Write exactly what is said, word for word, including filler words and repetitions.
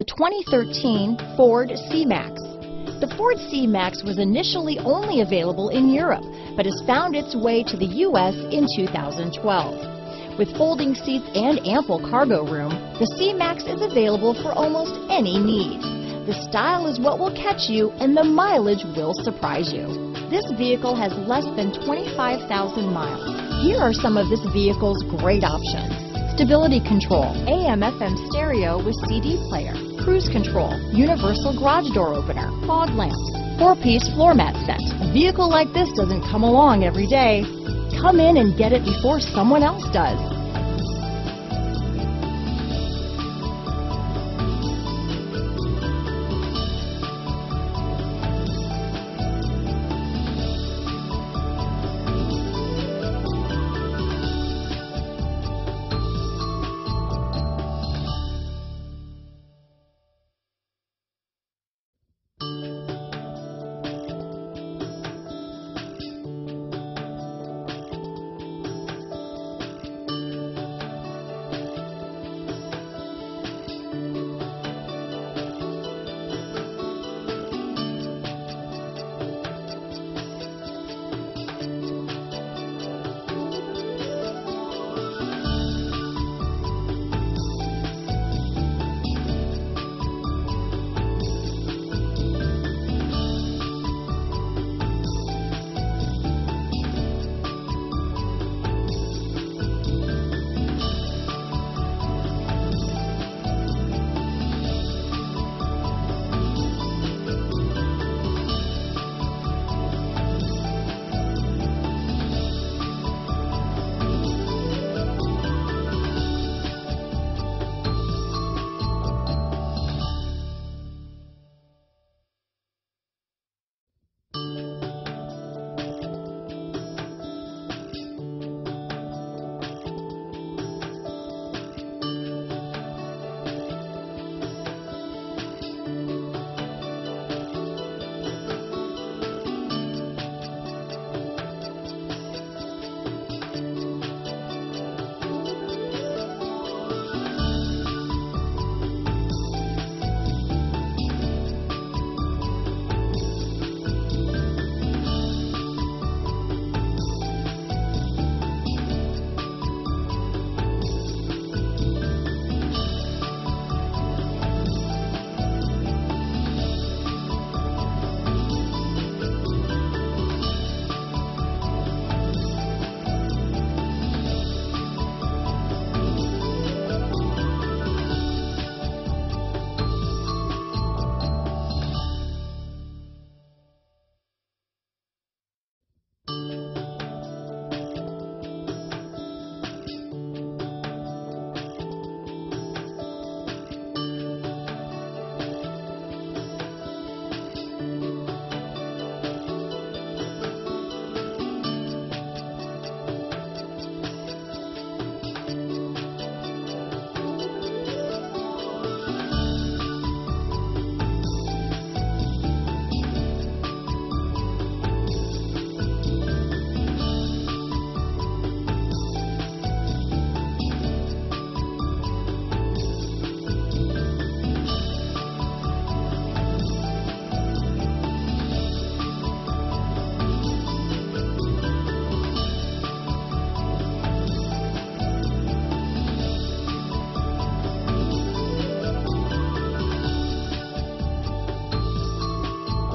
The twenty thirteen Ford C-MAX. The Ford C-MAX was initially only available in Europe, but has found its way to the U S in two thousand twelve. With folding seats and ample cargo room, the C-MAX is available for almost any need. The style is what will catch you, and the mileage will surprise you. This vehicle has less than twenty-five thousand miles. Here are some of this vehicle's great options. Stability control, A M F M stereo with C D player, cruise control, universal garage door opener, fog lamps, four-piece floor mat set. A vehicle like this doesn't come along every day. Come in and get it before someone else does.